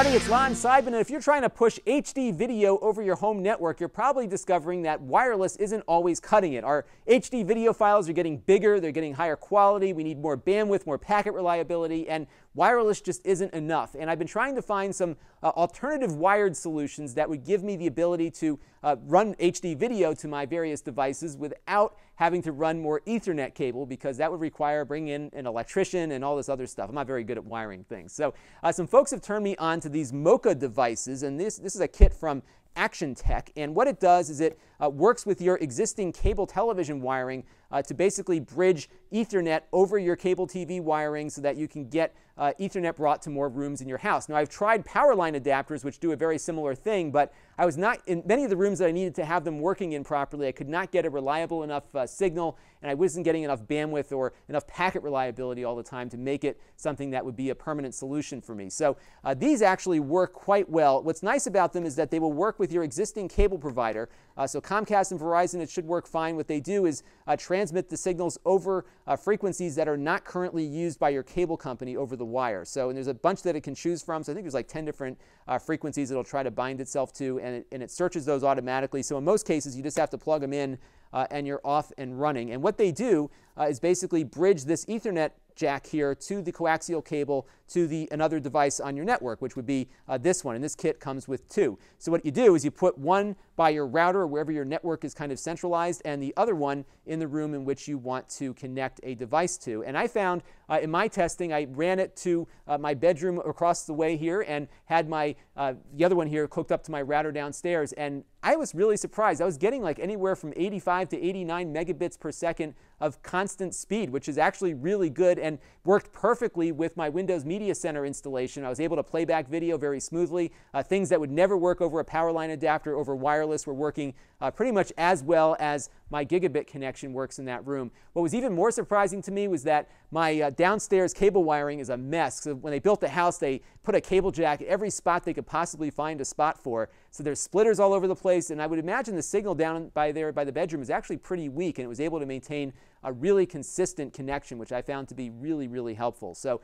everybody, it's Lon Seidman, and if you're trying to push HD video over your home network, you're probably discovering that wireless isn't always cutting it. Our HD video files are getting bigger, they're getting higher quality, we need more bandwidth, more packet reliability, and wireless just isn't enough. And I've been trying to find some alternative wired solutions that would give me the ability to run HD video to my various devices without having to run more Ethernet cable, because that would require bringing in an electrician and all this other stuff. I'm not very good at wiring things. So some folks have turned me on to these MoCA devices, and this is a kit from Actiontec, and what it does is it works with your existing cable television wiring to basically bridge Ethernet over your cable TV wiring so that you can get Ethernet brought to more rooms in your house. Now, I've tried power line adapters which do a very similar thing, but I was not in many of the rooms that I needed to have them working in properly. I could not get a reliable enough signal, and I wasn't getting enough bandwidth or enough packet reliability all the time to make it something that would be a permanent solution for me. So these actually work quite well. What's nice about them is that they will work with your existing cable provider. So Comcast and Verizon, it should work fine. What they do is transmit the signals over frequencies that are not currently used by your cable company over the wire. So, and there's a bunch that it can choose from. So I think there's like 10 different frequencies it'll try to bind itself to, and it searches those automatically. So in most cases, you just have to plug them in and you're off and running. And what they do is basically bridge this Ethernet jack here to the coaxial cable to another device on your network, which would be this one. And this kit comes with two. So what you do is you put one by your router, wherever your network is kind of centralized, and the other one in the room in which you want to connect a device to. And I found in my testing, I ran it to my bedroom across the way here and had my the other one here hooked up to my router downstairs. And I was really surprised. I was getting like anywhere from 85 to 89 megabits per second of constant speed, which is actually really good and worked perfectly with my Windows Media Center installation. I was able to play back video very smoothly. Things that would never work over a power line adapter over wireless were working pretty much as well as my gigabit connection works in that room. What was even more surprising to me was that my downstairs cable wiring is a mess. So when they built the house, they put a cable jack every spot they could possibly find a spot for. So there's splitters all over the place, and I would imagine the signal down by the bedroom is actually pretty weak, and it was able to maintain a really consistent connection, which I found to be really, really helpful. So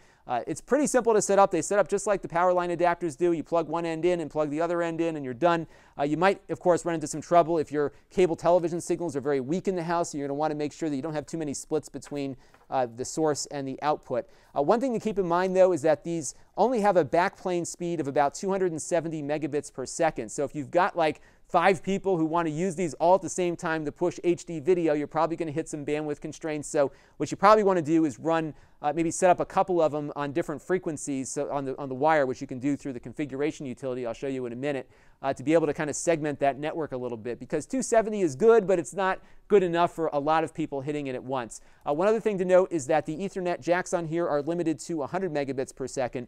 it's pretty simple to set up. They set up just like the power line adapters do. You plug one end in and plug the other end in, and you're done. You might, of course, run into some trouble if your cable television signals are very weak in the house. You're going to want to make sure that you don't have too many splits between the source and the output. One thing to keep in mind, though, is that these only have a backplane speed of about 270 megabits per second. So if you've got like 5 people who want to use these all at the same time to push HD video, you're probably going to hit some bandwidth constraints. So what you probably want to do is run, maybe set up a couple of them on different frequencies, so on the wire, which you can do through the configuration utility I'll show you in a minute, to be able to kind of segment that network a little bit, because 270 is good, but it's not good enough for a lot of people hitting it at once. One other thing to note is that the Ethernet jacks on here are limited to 100 megabits per second,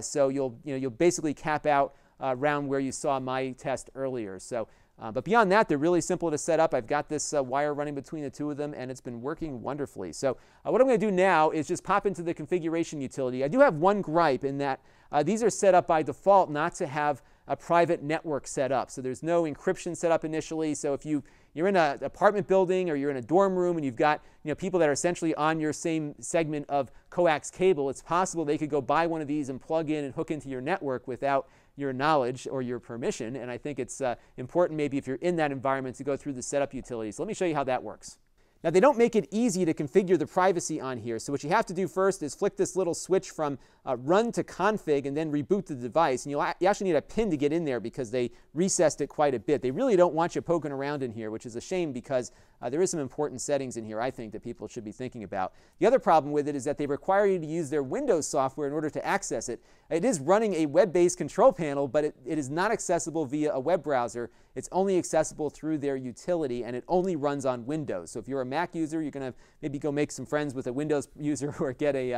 so you'll basically cap out around where you saw my test earlier. So, but beyond that, they're really simple to set up. I've got this wire running between the two of them, and it's been working wonderfully. So what I'm going to do now is just pop into the configuration utility. I do have one gripe in that these are set up by default not to have a private network set up. So there's no encryption set up initially. So if you're in an apartment building or you're in a dorm room and you've got people that are essentially on your same segment of coax cable, it's possible they could go buy one of these and plug in and hook into your network without your knowledge or your permission. And I think it's important, maybe if you're in that environment, to go through the setup utilities. So let me show you how that works. Now, they don't make it easy to configure the privacy on here. So what you have to do first is flick this little switch from run to config and then reboot the device. And you actually need a pin to get in there because they recessed it quite a bit. They really don't want you poking around in here, which is a shame, because there is some important settings in here, I think, that people should be thinking about. The other problem with it is that they require you to use their Windows software in order to access it. It is running a web-based control panel, but it is not accessible via a web browser. It's only accessible through their utility, and it only runs on Windows. So if you're a Mac user, you're going to maybe go make some friends with a Windows user, or get a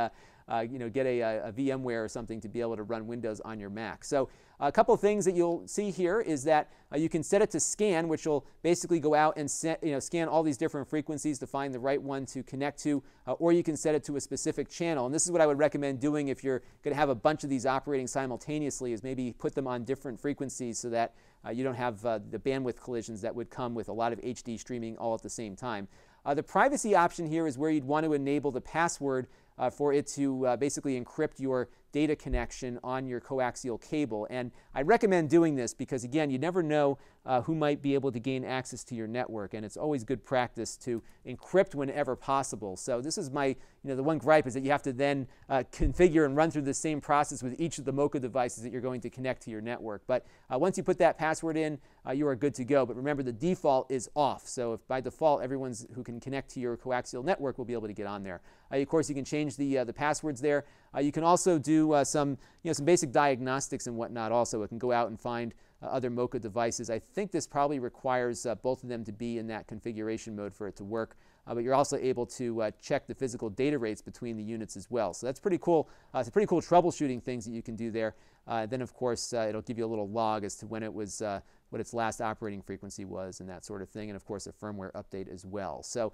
VMware or something to be able to run Windows on your Mac. So a couple things that you'll see here is that you can set it to scan, which will basically go out and scan all these different frequencies to find the right one to connect to, or you can set it to a specific channel. And this is what I would recommend doing if you're going to have a bunch of these operating simultaneously, is maybe put them on different frequencies so that you don't have the bandwidth collisions that would come with a lot of HD streaming all at the same time. The privacy option here is where you'd want to enable the password for it to basically encrypt your data connection on your coaxial cable. And I recommend doing this because, again, you never know who might be able to gain access to your network, and it's always good practice to encrypt whenever possible. So this is my, the one gripe is that you have to then configure and run through the same process with each of the MoCA devices that you're going to connect to your network. But once you put that password in, you are good to go. But remember, the default is off. So if by default, everyone who can connect to your coaxial network will be able to get on there. Of course, you can change the passwords there. You can also do some basic diagnostics and whatnot also. It can go out and find other MoCA devices. I think this probably requires both of them to be in that configuration mode for it to work. But you're also able to check the physical data rates between the units as well. So that's pretty cool. It's pretty cool troubleshooting things that you can do there. Then, of course, it'll give you a little log as to when it was, what its last operating frequency was and that sort of thing. And, of course, a firmware update as well. So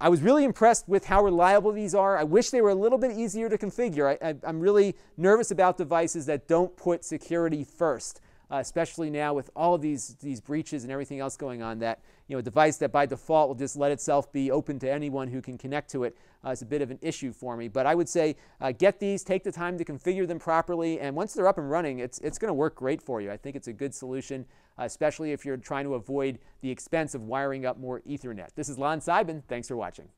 I was really impressed with how reliable these are. I wish they were a little bit easier to configure. I'm really nervous about devices that don't put security first. Especially now with all of these breaches and everything else going on, that a device that by default will just let itself be open to anyone who can connect to it is a bit of an issue for me. But I would say get these, take the time to configure them properly, and once they're up and running, it's going to work great for you. I think it's a good solution, especially if you're trying to avoid the expense of wiring up more Ethernet. This is Lon Seidman. Thanks for watching.